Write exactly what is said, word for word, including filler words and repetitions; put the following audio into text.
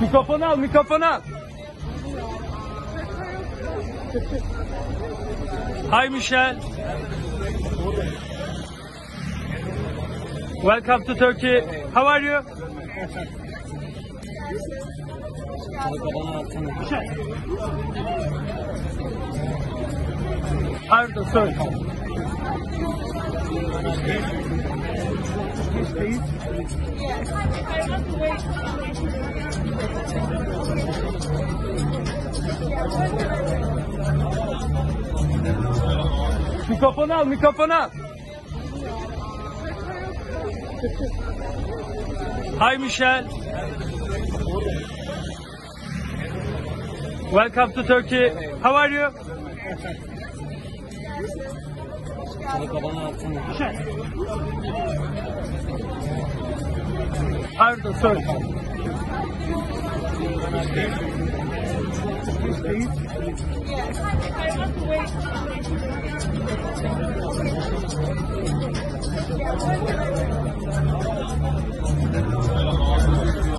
Mikrofonu al, mikrofonu al. Hi Michele. Welcome to Turkey. How are you? Pardon, sorry. Mikrofonu al, mikrofonu al. Hi Michele. Welcome to Turkey. How are you? Pardon, sorry. Yes,